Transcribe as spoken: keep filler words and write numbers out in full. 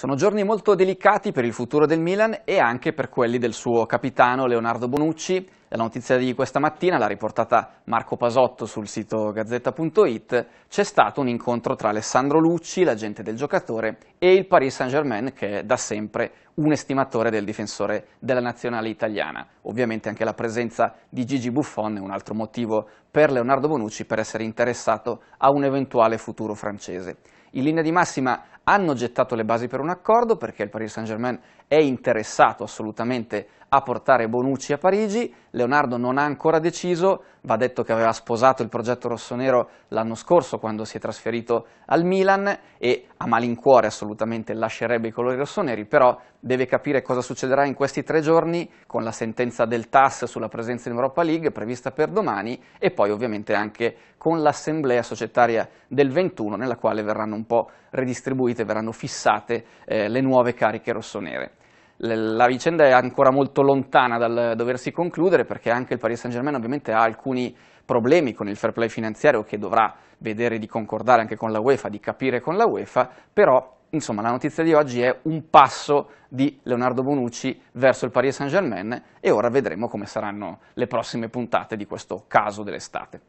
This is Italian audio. Sono giorni molto delicati per il futuro del Milan e anche per quelli del suo capitano Leonardo Bonucci. La notizia di questa mattina l'ha riportata Marco Pasotto sul sito gazzetta punto it. C'è stato un incontro tra Alessandro Lucci, l'agente del giocatore, e il Paris Saint-Germain, che è da sempre un estimatore del difensore della nazionale italiana. Ovviamente anche la presenza di Gigi Buffon è un altro motivo per Leonardo Bonucci per essere interessato a un eventuale futuro francese. In linea di massima hanno gettato le basi per un accordo, perché il Paris Saint-Germain è interessato assolutamente a portare Bonucci a Parigi. Leonardo non ha ancora deciso, va detto che aveva sposato il progetto rossonero l'anno scorso quando si è trasferito al Milan e a malincuore assolutamente lascerebbe i colori rossoneri, però deve capire cosa succederà in questi tre giorni con la sentenza del T A S sulla presenza in Europa League prevista per domani e poi ovviamente anche con l'assemblea societaria del ventuno nella quale verranno un po' redistribuite, verranno fissate eh, le nuove cariche rossonere. La vicenda è ancora molto lontana dal doversi concludere, perché anche il Paris Saint-Germain ovviamente ha alcuni problemi con il fair play finanziario che dovrà vedere di concordare anche con la UEFA, di capire con la UEFA, però insomma la notizia di oggi è un passo di Leonardo Bonucci verso il Paris Saint-Germain e ora vedremo come saranno le prossime puntate di questo caso dell'estate.